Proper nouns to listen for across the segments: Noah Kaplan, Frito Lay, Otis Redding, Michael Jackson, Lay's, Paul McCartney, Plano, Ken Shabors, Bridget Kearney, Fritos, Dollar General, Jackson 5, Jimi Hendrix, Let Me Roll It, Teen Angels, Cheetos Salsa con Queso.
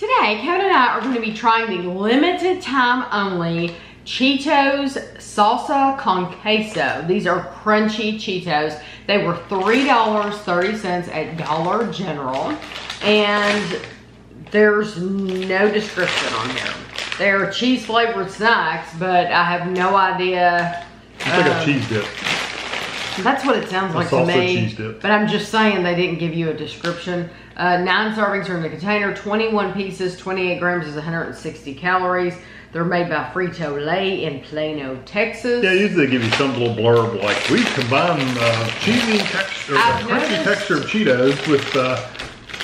Today, Kevin and I are going to be trying the limited time only Cheetos Salsa con Queso. These are crunchy Cheetos. They were $3.30 at Dollar General, and there's no description on here. They're cheese flavored snacks, but I have no idea. It's like a cheese dip. That's what it sounds like to me. But I'm just saying they didn't give you a description. 9 servings are in the container. 21 pieces, 28 grams is 160 calories. They're made by Frito Lay in Plano, Texas. Yeah, usually they give you some little blurb like, we combine cheesy texture, crunchy texture of Cheetos with,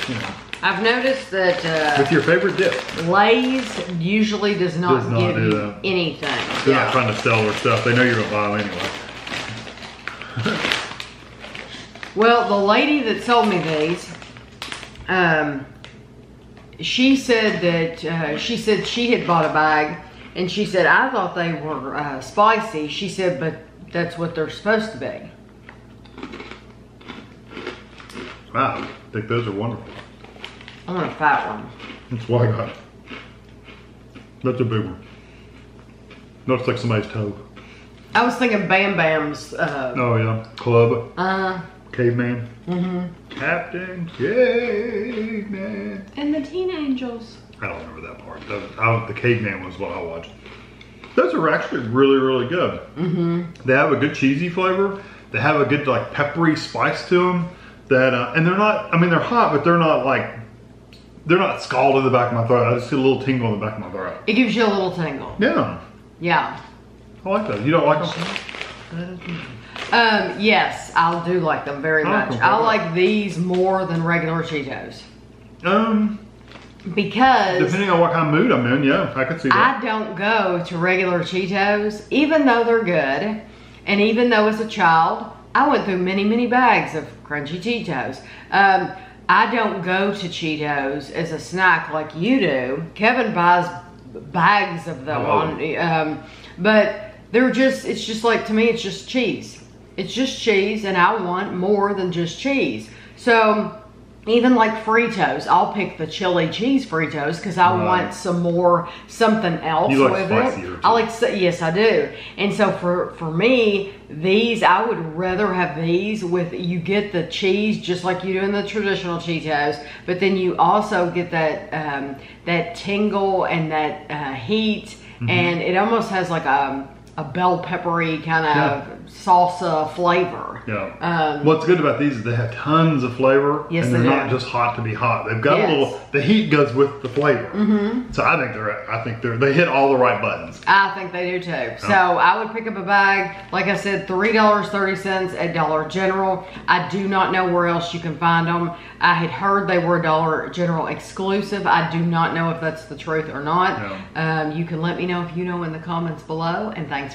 you know. I've noticed that with your favorite dip, Lay's usually does not give you anything. They're not trying to sell their stuff. They know you're gonna buy them anyway. Well, the lady that sold me these, she said that she had bought a bag, and she said, I thought they were spicy. She said, but that's what they're supposed to be. Wow, I think those are wonderful. I want a fat one. That's what I got. That's a big one. Looks like somebody's toe. I was thinking Bam Bam's. Oh yeah, club. Caveman. Mm-hmm. Captain Caveman. And the Teen Angels. I don't remember that part. The Caveman was what I watched. Those are actually really, really good. Mm-hmm. They have a good cheesy flavor. They have a good like peppery spice to them. That and they're not. I mean, they're hot, but they're not like. They're not scalded in the back of my throat. I just get a little tingle in the back of my throat. It gives you a little tingle. Yeah. Yeah. I like those. You don't like them? Yes, I do like them very much. I like these more than regular Cheetos. Because depending on what kind of mood I'm in, yeah, I could see that. I don't go to regular Cheetos, even though they're good, and even though as a child I went through many, many bags of crunchy Cheetos. I don't go to Cheetos as a snack like you do. Kevin buys bags of them but they're just, it's just like, to me, it's just cheese. It's just cheese, and I want more than just cheese. So even like Fritos, I'll pick the chili cheese Fritos because I want some more, something else you like with it. I like, yes, I do. And so for me, these, I would rather have these with, you get the cheese just like you do in the traditional Cheetos, but then you also get that, that tingle and that heat. Mm-hmm. And it almost has like a bell peppery kind of salsa flavor. Yeah. What's good about these is they have tons of flavor. Yes, and they're not just hot to be hot. They've got a little. The heat goes with the flavor. Mm-hmm. So I think they hit all the right buttons. I think they do too. Yeah. So I would pick up a bag. Like I said, $3.30 at Dollar General. I do not know where else you can find them. I had heard they were a Dollar General exclusive. I do not know if that's the truth or not. Yeah. You can let me know if you know in the comments below. And thanks